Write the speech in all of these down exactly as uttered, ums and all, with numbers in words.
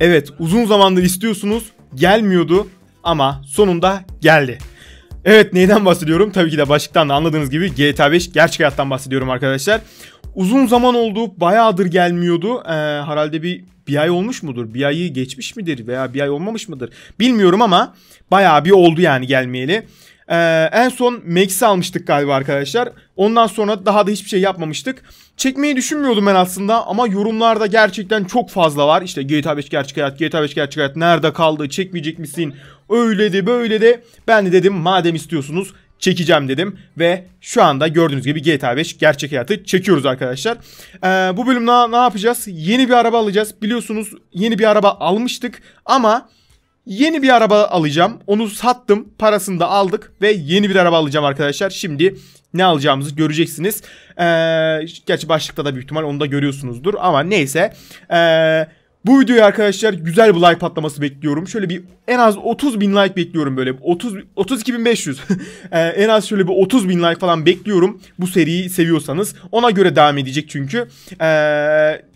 Evet, uzun zamandır istiyorsunuz, gelmiyordu ama sonunda geldi. Evet, neyden bahsediyorum? Tabii ki de başlıktan da anladığınız gibi G T A beş gerçek hayattan bahsediyorum arkadaşlar. Uzun zaman oldu, bayağıdır gelmiyordu. Ee, herhalde bir, bir ay olmuş mudur? Bir ayı geçmiş midir veya bir ay olmamış mıdır? Bilmiyorum ama bayağı bir oldu yani gelmeyeli. Ee, en son Max'i almıştık galiba arkadaşlar. Ondan sonra daha da hiçbir şey yapmamıştık. Çekmeyi düşünmüyordum ben aslında ama yorumlarda gerçekten çok fazla var. İşte G T A beş gerçek hayat, G T A beş gerçek hayat nerede kaldı, çekmeyecek misin? Öyle de böyle de. Ben de dedim madem istiyorsunuz çekeceğim dedim. Ve şu anda gördüğünüz gibi G T A beş gerçek hayatı çekiyoruz arkadaşlar. Ee, bu bölüm ne, ne yapacağız? Yeni bir araba alacağız. Biliyorsunuz yeni bir araba almıştık ama... Yeni bir araba alacağım. Onu sattım. Parasını da aldık. Ve yeni bir araba alacağım arkadaşlar. Şimdi ne alacağımızı göreceksiniz. Ee, gerçi başlıkta da büyük ihtimal onu da görüyorsunuzdur. Ama neyse. Ee, bu videoyu arkadaşlar güzel bir like patlaması bekliyorum. Şöyle bir en az otuz bin like bekliyorum böyle. otuz, otuz iki bin beş yüz. ee, en az şöyle bir otuz bin like falan bekliyorum. Bu seriyi seviyorsanız. Ona göre devam edecek çünkü. Ee,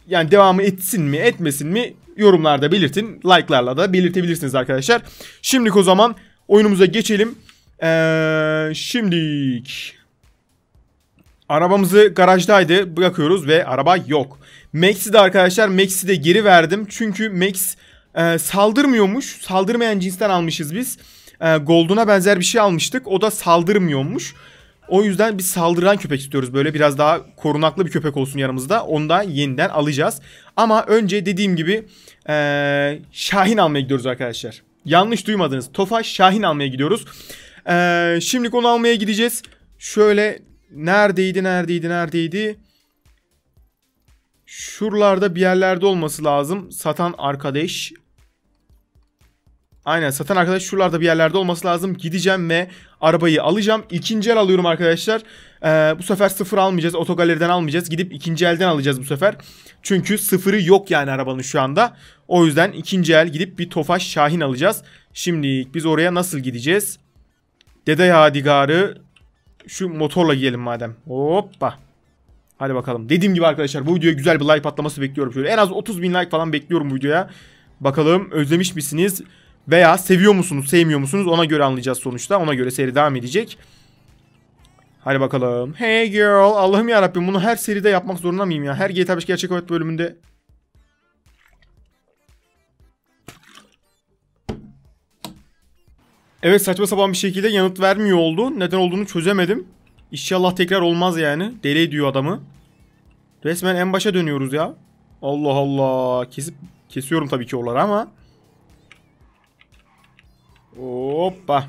yani devamı etsin mi etmesin mi? Yorumlarda belirtin. Like'larla da belirtebilirsiniz arkadaşlar. Şimdilik o zaman oyunumuza geçelim. Ee, şimdilik. Arabamızı garajdaydı. Bırakıyoruz ve araba yok. Max'i de arkadaşlar Max'i de geri verdim. Çünkü Max e, saldırmıyormuş. Saldırmayan cinsten almışız biz. E, Gold'una benzer bir şey almıştık. O da saldırmıyormuş. O yüzden biz saldıran köpek istiyoruz. Böyle biraz daha korunaklı bir köpek olsun yanımızda. Onu da yeniden alacağız. Ama önce dediğim gibi ee, Şahin almaya gidiyoruz arkadaşlar. Yanlış duymadınız. Tofaş Şahin almaya gidiyoruz. E, şimdilik onu almaya gideceğiz. Şöyle neredeydi neredeydi neredeydi. Şuralarda bir yerlerde olması lazım. Satan arkadaş. Aynen satan arkadaş şuralarda bir yerlerde olması lazım. Gideceğim ve arabayı alacağım. İkinci el alıyorum arkadaşlar. Ee, bu sefer sıfır almayacağız. Otogaleriden almayacağız. Gidip ikinci elden alacağız bu sefer. Çünkü sıfırı yok yani arabanın şu anda. O yüzden ikinci el gidip bir Tofaş Şahin alacağız. Şimdi biz oraya nasıl gideceğiz? Dede Yadigar'ı şu motorla gidelim madem. Hoppa. Hadi bakalım. Dediğim gibi arkadaşlar bu videoya güzel bir like patlaması bekliyorum. Şöyle en az otuz bin like falan bekliyorum bu videoya. Bakalım özlemiş misiniz? Veya seviyor musunuz, sevmiyor musunuz? Ona göre anlayacağız sonuçta. Ona göre seri devam edecek. Hadi bakalım. Hey girl. Allah'ım yarabbim bunu her seride yapmak zorunda mıyım ya? Her G T A beş gerçek hayat bölümünde. Evet saçma sapan bir şekilde yanıt vermiyor oldu. Neden olduğunu çözemedim. İnşallah tekrar olmaz yani. Deli ediyor adamı. Resmen en başa dönüyoruz ya. Allah Allah. Kesip kesiyorum tabii ki oraları ama... Hoppa.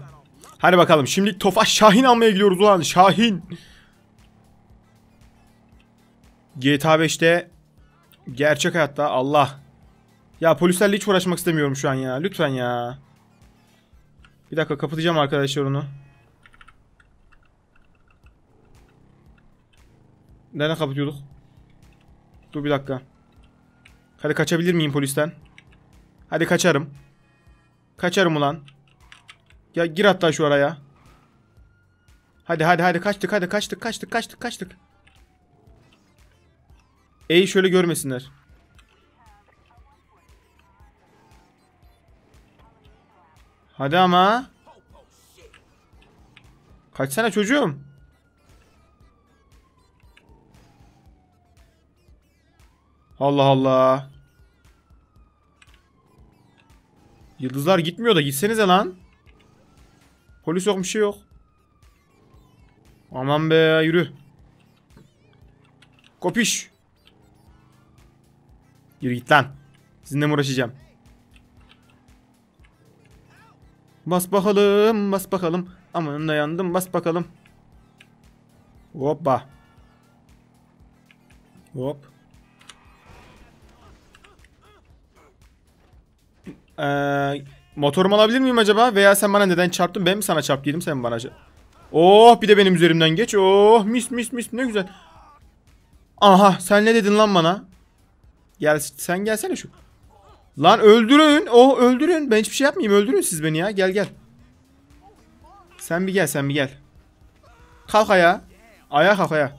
Hadi bakalım. Şimdi Tofaş Şahin almaya gidiyoruz ulan. Şahin. G T A beşte gerçek hayatta Allah. Ya polislerle hiç uğraşmak istemiyorum şu an ya. Lütfen ya. Bir dakika kapatacağım arkadaşlar onu. Nereden kapatıyorduk? Dur bir dakika. Hadi kaçabilir miyim polisten? Hadi kaçarım. Kaçarım ulan. Ya gir hatta şu araya. Hadi hadi hadi kaçtık hadi kaçtık kaçtık kaçtık kaçtık. Ey şöyle görmesinler. Hadi ama. Kaçsana çocuğum. Allah Allah. Yıldızlar gitmiyor da gitsenize lan. Polis yok bir şey yok. Aman be yürü. Kopiş. Yürü git lan. Sizinle mi uğraşacağım? Bas bakalım bas bakalım. Aman dayandım bas bakalım. Hoppa. Hop. Eee... Motorumu alabilir miyim acaba? Veya sen bana neden çarptın? Ben mi sana çarp dedim? Sen mi bana? Oh bir de benim üzerimden geç. Oh mis mis mis ne güzel. Aha sen ne dedin lan bana? Gel sen gelsene şu. Lan öldürün. Oh öldürün. Ben hiçbir şey yapmayayım. Öldürün siz beni ya. Gel gel. Sen bir gel sen bir gel. Kalk ayağa. Ayağa kalk ayağa.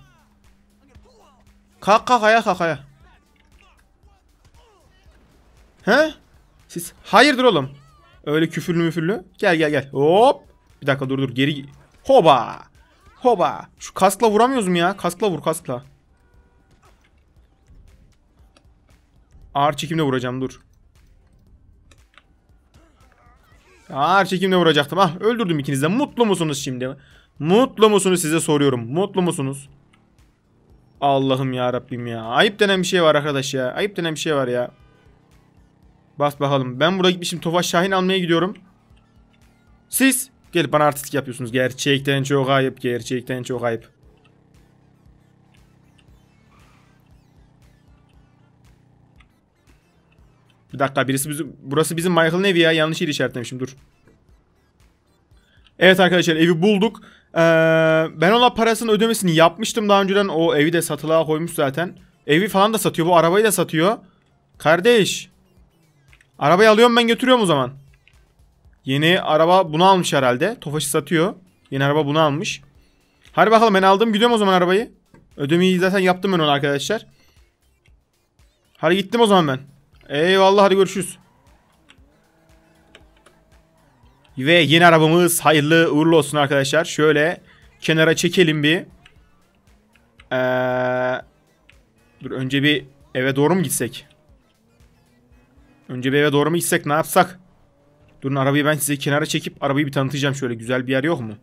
Kalk kalk ayağa kalk ayağa. He? Siz hayırdır oğlum? Öyle küfürlü müfürlü. Gel gel gel. Hop. Bir dakika dur dur. Geri. Hoba. Hoba. Şu kaskla vuramıyoruz mu ya? Kaskla vur kaskla. Ağır çekimle vuracağım dur. Ağır çekimle vuracaktım. Ah öldürdüm ikinizi de. Mutlu musunuz şimdi? Mutlu musunuz size soruyorum. Mutlu musunuz? Allah'ım ya Rabbim ya. Ayıp denen bir şey var arkadaş ya. Ayıp denen bir şey var ya. Bas bakalım. Ben burada gitmişim. Tofaş Şahin almaya gidiyorum. Siz gelip bana artistik yapıyorsunuz. Gerçekten çok ayıp. Gerçekten çok ayıp. Bir dakika. Birisi bizim, burası bizim Michael'ın evi ya. Yanlış yeri işaretlemişim. Dur. Evet arkadaşlar evi bulduk. Ee, ben ona parasının ödemesini yapmıştım daha önceden. O evi de satılığa koymuş zaten. Evi falan da satıyor. Bu arabayı da satıyor. Kardeş. Arabayı alıyorum ben götürüyorum o zaman. Yeni araba bunu almış herhalde. Tofaş'ı satıyor. Yeni araba bunu almış. Hadi bakalım ben aldım gidiyorum o zaman arabayı. Ödemeyi zaten yaptım ben ona arkadaşlar. Hadi gittim o zaman ben. Eyvallah hadi görüşürüz. Ve yeni arabamız hayırlı uğurlu olsun arkadaşlar. Şöyle kenara çekelim bir. Ee, dur önce bir eve doğru mu gitsek? Önce bir eve doğru mu gitsek ne yapsak? Durun arabayı ben size kenara çekip arabayı bir tanıtacağım şöyle. Güzel bir yer yok mu?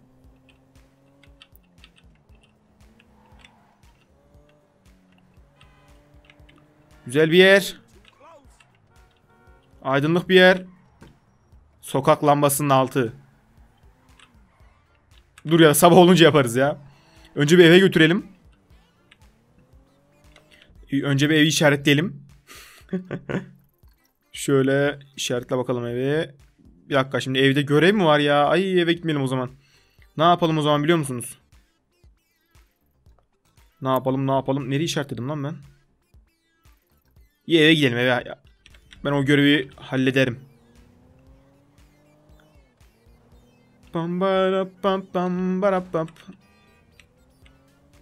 Güzel bir yer. Aydınlık bir yer. Sokak lambasının altı. Dur ya sabah olunca yaparız ya. Önce bir eve götürelim. Önce bir evi işaretleyelim. Şöyle işaretle bakalım evi. Bir dakika şimdi evde görev mi var ya? Ay eve gitmeyelim o zaman. Ne yapalım o zaman biliyor musunuz? Ne yapalım ne yapalım? Nereye işaretledim lan ben? İyi eve gidelim eve. Ben o görevi hallederim.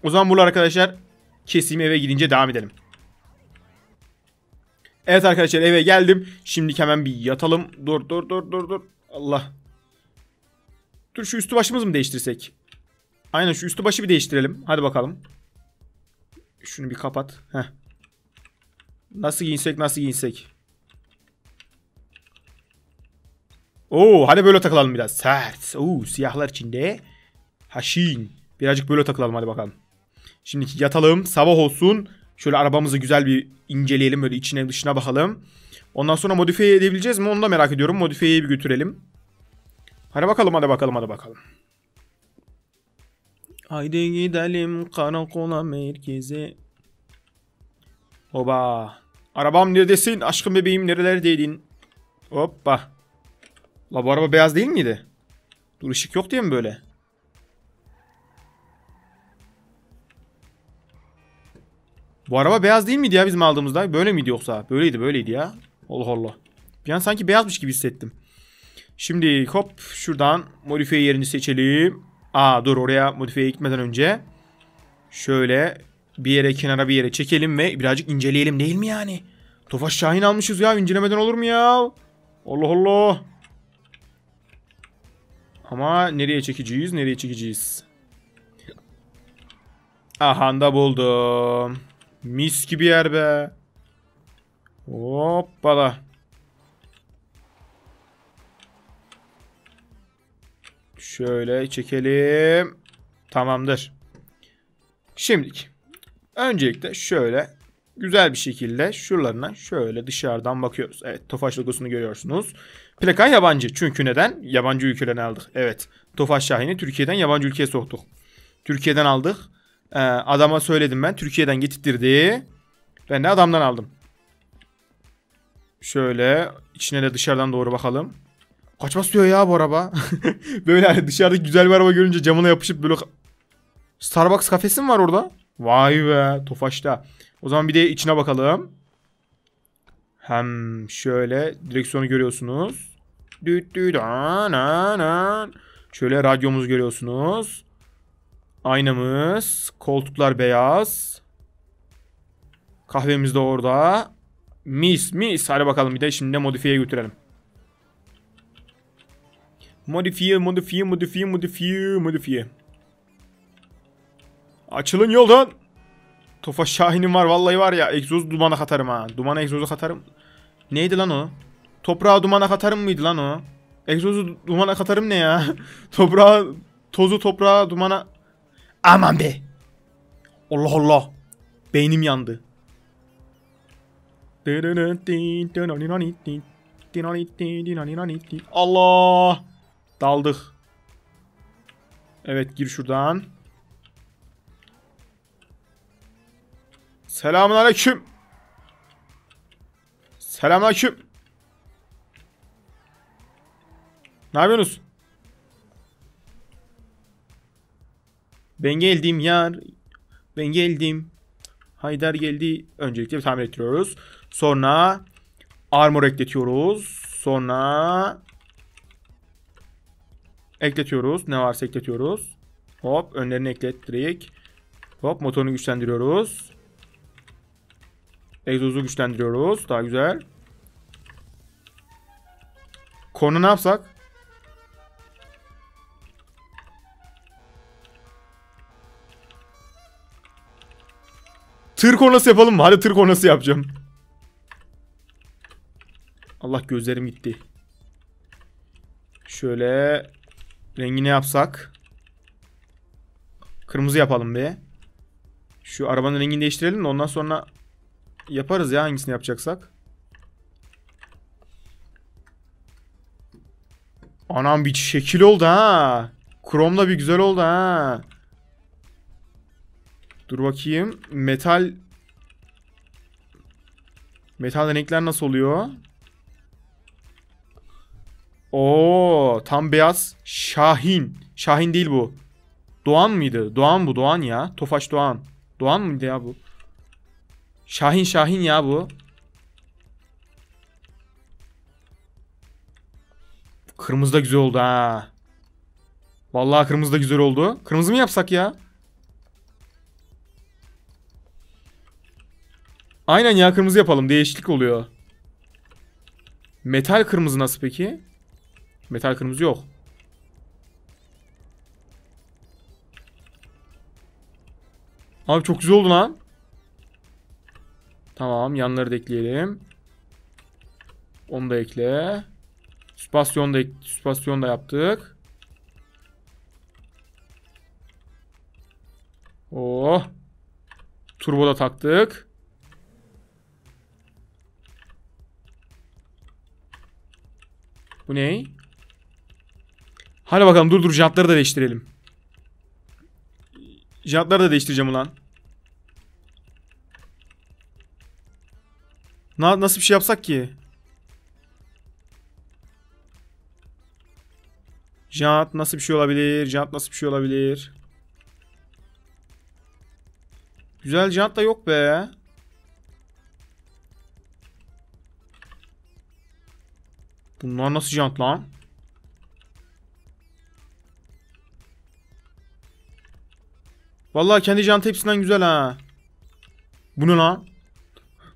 O zaman buralar arkadaşlar keseyim eve gidince devam edelim. Evet arkadaşlar eve geldim. Şimdi hemen bir yatalım. Dur dur dur dur dur. Allah. Dur şu üstü başımızı mı değiştirsek? Aynen şu üstü başı bir değiştirelim. Hadi bakalım. Şunu bir kapat. Heh. Nasıl giyinsek nasıl giyinsek. Oo hadi böyle takılalım biraz. Sert. Oo siyahlar içinde. Haşin. Birazcık böyle takılalım hadi bakalım. Şimdi yatalım. Sabah olsun. Şöyle arabamızı güzel bir inceleyelim. Böyle içine dışına bakalım. Ondan sonra modifiye edebileceğiz mi? Onu da merak ediyorum. Modifiyeyi bir götürelim. Hadi bakalım hadi bakalım hadi bakalım. Haydi gidelim karakola merkeze. Hoba. Arabam neredesin? Aşkım bebeğim nerelerdeydin? Hoppa. La bu araba beyaz değil miydi? Dur ışık yok diye mi böyle? Bu araba beyaz değil miydi ya bizim aldığımızda? Böyle miydi yoksa? Böyleydi böyleydi ya. Allah Allah. Bir an sanki beyazmış gibi hissettim. Şimdi hop şuradan modifiye yerini seçelim. Aa dur oraya modifiye gitmeden önce. Şöyle bir yere kenara bir yere çekelim ve birazcık inceleyelim değil mi yani? Tofaş Şahin almışız ya incelemeden olur mu ya? Allah Allah. Ama nereye çekeceğiz? Nereye çekeceğiz? Aha da buldum. Mis gibi yer be. Hoppala. Şöyle çekelim. Tamamdır. Şimdilik. Öncelikle şöyle güzel bir şekilde şuralarına şöyle dışarıdan bakıyoruz. Evet Tofaş logosunu görüyorsunuz. Plaka yabancı. Çünkü neden? Yabancı ülkeden aldık. Evet. Tofaş Şahin'i Türkiye'den yabancı ülkeye soktuk. Türkiye'den aldık. Ee, adama söyledim ben. Türkiye'den getirtirdi. Ben de adamdan aldım. Şöyle içine de dışarıdan doğru bakalım. Kaç basıyor ya bu araba? Böyle hani dışarıda güzel bir araba görünce camına yapışıp böyle... Starbucks kafesi mi var orada? Vay be. Tofaş'ta. O zaman bir de içine bakalım. Hem şöyle direksiyonu görüyorsunuz. Şöyle radyomuzu görüyorsunuz. Aynamız. Koltuklar beyaz. Kahvemiz de orada. Mis mis. Hadi bakalım bir de şimdi modifiyeye götürelim. Modifiye, modifiye, modifiye, modifiye, modifiye. Açılın yoldan. Tofaş Şahin'im var vallahi var ya. Egzoz dumana katarım ha. Dumana egzozu katarım. Neydi lan o? Toprağa dumana katarım mıydı lan o? Egzozu dumana katarım ne ya? Toprağa, tozu toprağa dumana. Aman be. Allah Allah. Beynim yandı. Allah. Daldık. Evet gir şuradan. Selamun aleyküm. Selamun aleyküm. Ne yapıyorsunuz? Ben geldim yar. Ben geldim. Haydar geldi. Öncelikle bir tamir ettiriyoruz. Sonra armor ekletiyoruz. Sonra ekletiyoruz. Ne varsa ekletiyoruz. Hop önlerini eklettirik. Hop motorunu güçlendiriyoruz. Egzozu güçlendiriyoruz. Daha güzel. Konu ne yapsak? Tır kornası yapalım mı? Hadi tır kornası yapacağım. Allah gözlerim gitti. Şöyle rengi ne yapsak? Kırmızı yapalım be. Şu arabanın rengini değiştirelim de ondan sonra yaparız ya hangisini yapacaksak. Anam bir şekil oldu ha. Kromla bir güzel oldu ha. Dur bakayım. Metal. Metal renkler nasıl oluyor? Oo, tam beyaz. Şahin. Şahin değil bu. Doğan mıydı? Doğan bu. Doğan ya. Tofaş Doğan. Doğan mıydı ya bu? Şahin Şahin ya bu. Kırmızı da güzel oldu ha. Vallahi kırmızı da güzel oldu. Kırmızı mı yapsak ya? Aynen ya kırmızı yapalım. Değişiklik oluyor. Metal kırmızı nasıl peki? Metal kırmızı yok. Abi çok güzel oldu lan. Tamam yanları da ekleyelim. Onu da ekle. Süspasyon da, ek süspasyon da yaptık. Oh. Turbo da taktık. Bu ne? Hadi bakalım dur dur jantları da değiştirelim. Jantları da değiştireceğim ulan. Na nasıl bir şey yapsak ki? Jant nasıl bir şey olabilir? Jant nasıl bir şey olabilir? Güzel jant da yok be. Bunlar nasıl jant lan? Vallahi kendi jantı hepsinden güzel ha. Bu ne lan?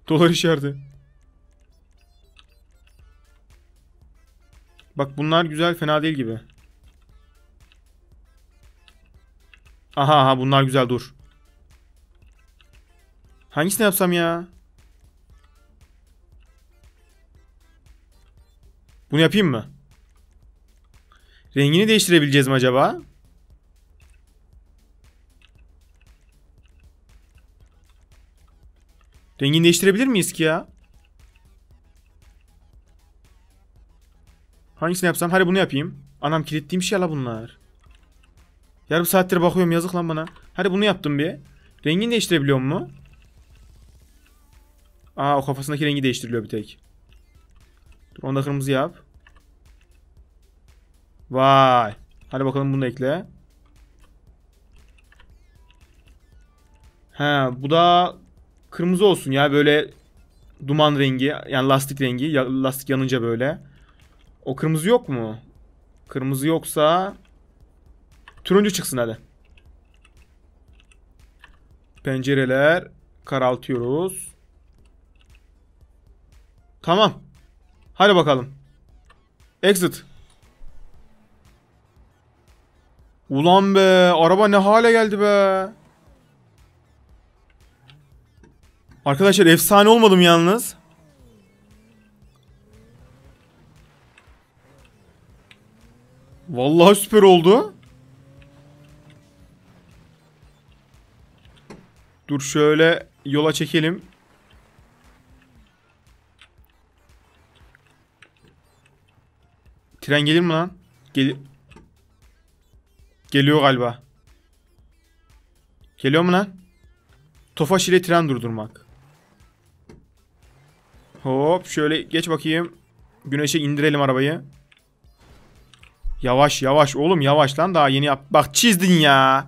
Dolar işareti. Bak bunlar güzel fena değil gibi. Aha aha bunlar güzel dur. Hangisini yapsam ya? Bunu yapayım mı? Rengini değiştirebileceğiz mi acaba? Rengini değiştirebilir miyiz ki ya? Hangisini yapsam? Hadi bunu yapayım. Anam kilitliyim şey la bunlar. Yarım saattir bakıyorum yazık lan bana. Hadi bunu yaptım bir. Rengini değiştirebiliyor mu? Aa o kafasındaki rengi değiştiriliyor bir tek. Dur onu da kırmızı yap. Vay. Hadi bakalım bunu da ekle. Ha bu da kırmızı olsun ya böyle duman rengi yani lastik rengi ya, lastik yanınca böyle. O kırmızı yok mu? Kırmızı yoksa turuncu çıksın hadi. Pencereler karaltıyoruz. Tamam. Hadi bakalım. Exit. Ulan be, araba ne hale geldi be. Arkadaşlar efsane olmadım yalnız. Vallahi süper oldu. Dur şöyle yola çekelim. Tren gelir mi lan? Gel Geliyor galiba. Geliyor mu lan? Tofaş ile tren durdurmak. Hop şöyle geç bakayım. Güneşe indirelim arabayı. Yavaş yavaş oğlum, yavaş lan, daha yeni yap. Bak çizdin ya.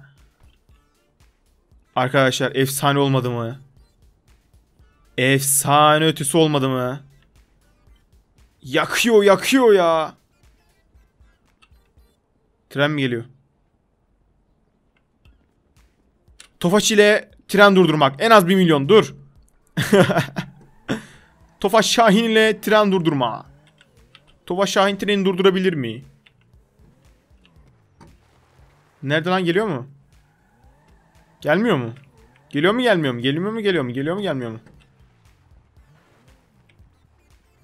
Arkadaşlar efsane olmadı mı? Efsane ötesi olmadı mı? Yakıyor yakıyor ya. Tren mi geliyor? Tofaş ile tren durdurmak. En az bir milyon dur. Tofaş Şahin ile tren durdurma. Tofaş Şahin treni durdurabilir mi? Nereden lan, geliyor mu? Gelmiyor mu? Geliyor mu gelmiyor mu? Geliyor mu geliyor mu? Geliyor mu gelmiyor mu?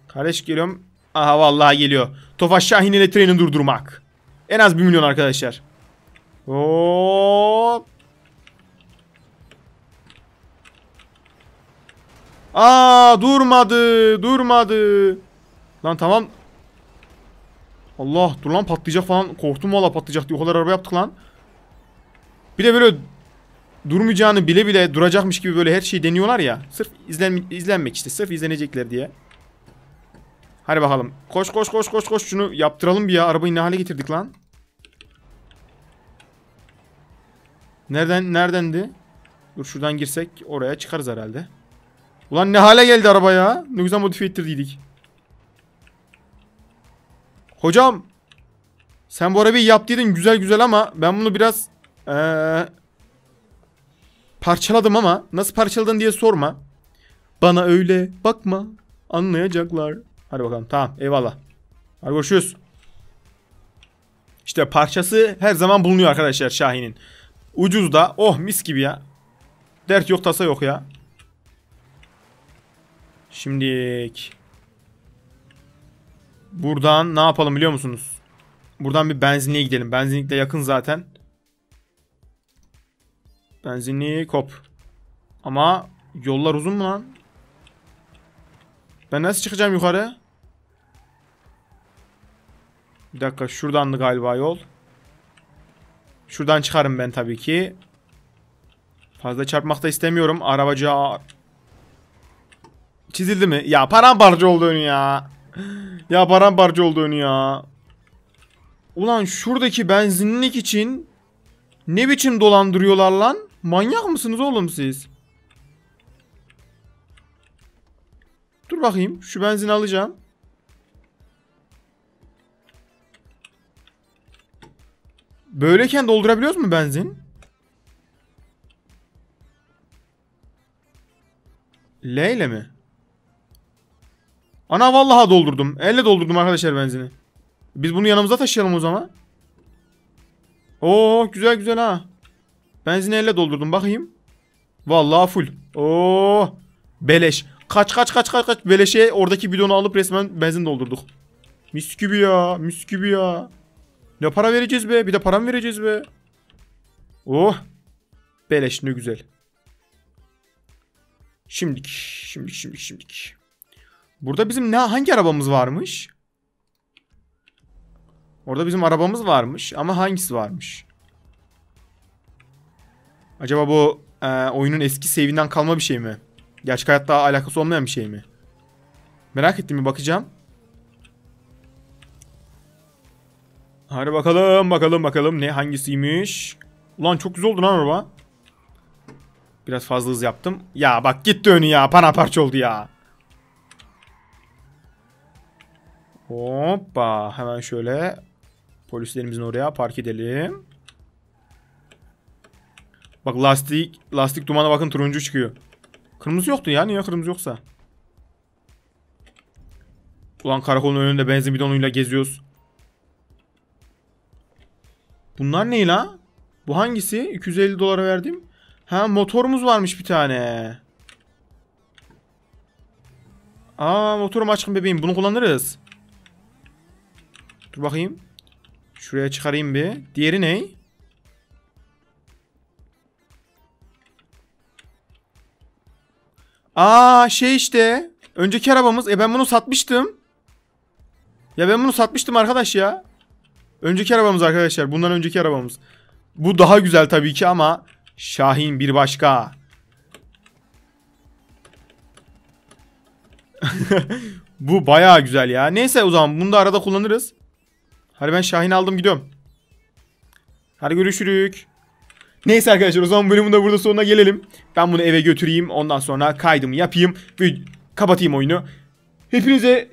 Kardeş geliyorum. Aha vallahi geliyor. Tofaş Şahin ile treni durdurmak. En az bir milyon arkadaşlar. Hop. Aa durmadı. Durmadı. Lan tamam. Allah dur lan, patlayacak falan. Korktum valla, patlayacak diye o kadar araba yaptık lan. Bir de böyle durmayacağını bile bile duracakmış gibi böyle her şeyi deniyorlar ya. Sırf izlen izlenmek işte. Sırf izlenecekler diye. Hadi bakalım. Koş koş koş koş koş. Şunu yaptıralım bir ya. Arabayı ne hale getirdik lan. Nereden? Neredendi? Dur şuradan girsek oraya çıkarız herhalde. Ulan ne hale geldi araba ya. Ne güzel modifiye ettirdiydik. Hocam. Sen bu arabayı yaptıydın güzel güzel ama ben bunu biraz ee, parçaladım ama nasıl parçaladın diye sorma. Bana öyle bakma. Anlayacaklar. Hadi bakalım. Tamam. Eyvallah. Hadi görüşürüz. İşte parçası her zaman bulunuyor arkadaşlar Şahin'in. Ucuz da. Oh mis gibi ya. Dert yok tasa yok ya. Şimdilik. Buradan ne yapalım biliyor musunuz? Buradan bir benzinliğe gidelim. Benzinlik de yakın zaten. Benzinlik hop. Ama yollar uzun mu lan? Ben nasıl çıkacağım yukarı? Bir dakika, şuradandı galiba yol. Şuradan çıkarım ben tabii ki. Fazla çarpmak da istemiyorum. Arabacığa... Çizildi mi? Ya paramparça oldu önü ya. Ya paramparça oldu önü ya. Ulan şuradaki benzinlik için ne biçim dolandırıyorlar lan? Manyak mısınız oğlum siz? Dur bakayım. Şu benzin alacağım. Böyleyken doldurabiliyoruz mu benzin? L ile mi? Ana vallahi doldurdum. Elle doldurdum arkadaşlar benzini. Biz bunu yanımıza taşıyalım o zaman. Oo güzel güzel ha. Benzini elle doldurdum bakayım. Vallahi full. Oo beleş. Kaç kaç kaç kaç kaç. Beleşe oradaki bidonu alıp resmen benzin doldurduk. Mis gibi ya. Mis gibi ya. Ne para vereceğiz be. Bir de param vereceğiz be. Oh. Beleş ne güzel. Şimdik. Şimdik şimdik şimdik. Burada bizim ne, hangi arabamız varmış? Orada bizim arabamız varmış. Ama hangisi varmış? Acaba bu e, oyunun eski save'inden kalma bir şey mi? Gerçek hayatta alakası olmayan bir şey mi? Merak ettim, bir bakacağım. Hadi bakalım bakalım bakalım ne hangisiymiş. Ulan çok güzel oldu lan araba. Biraz fazla hız yaptım. Ya bak gitti önü ya, paramparça oldu ya. Hoppa hemen şöyle polislerimizin oraya park edelim. Bak lastik lastik dumana bakın, turuncu çıkıyor. Kırmızı yoktu ya. Niye kırmızı yoksa? Ulan karakolun önünde benzin bidonuyla geziyoruz. Bunlar ne la? Bu hangisi? iki yüz elli dolara verdim. Ha, motorumuz varmış bir tane. Aa, motorum açkın bebeğim. Bunu kullanırız. Dur bakayım. Şuraya çıkarayım bir. Diğeri ne? Aa, şey işte. Önceki arabamız. E ben bunu satmıştım. Ya ben bunu satmıştım arkadaş ya. Önceki arabamız arkadaşlar. Bundan önceki arabamız. Bu daha güzel tabii ki ama Şahin bir başka. Bu bayağı güzel ya. Neyse o zaman bunu da arada kullanırız. Hadi ben Şahin aldım gidiyorum. Hadi görüşürük. Neyse arkadaşlar o zaman bölümün de burada sonuna gelelim. Ben bunu eve götüreyim. Ondan sonra kaydımı yapayım. Ve kapatayım oyunu. Hepinize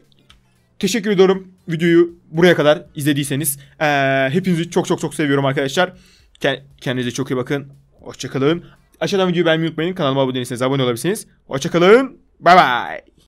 teşekkür ediyorum. Videoyu buraya kadar izlediyseniz. Ee, hepinizi çok çok çok seviyorum arkadaşlar. Kendinize çok iyi bakın. Hoşçakalın. Aşağıdan videoyu beğenmeyi unutmayın. Kanalıma abone değilseniz abone olabilirsiniz. Hoşçakalın. Bye bye.